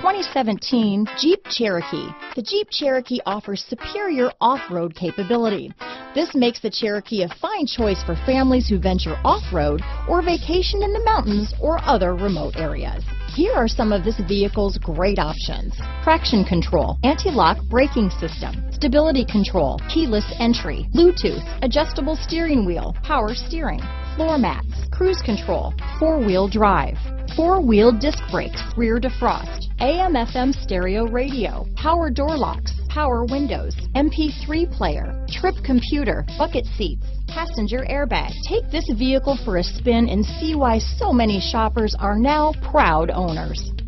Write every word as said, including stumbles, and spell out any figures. twenty seventeen Jeep Cherokee. The Jeep Cherokee offers superior off-road capability. This makes the Cherokee a fine choice for families who venture off-road or vacation in the mountains or other remote areas. Here are some of this vehicle's great options: traction control, anti-lock braking system, stability control, keyless entry, Bluetooth, adjustable steering wheel, power steering, floor mats, cruise control, four-wheel drive, four-wheel disc brakes, rear defrost, A M F M stereo radio, power door locks, power windows, M P three player, trip computer, bucket seats, passenger airbag. Take this vehicle for a spin and see why so many shoppers are now proud owners.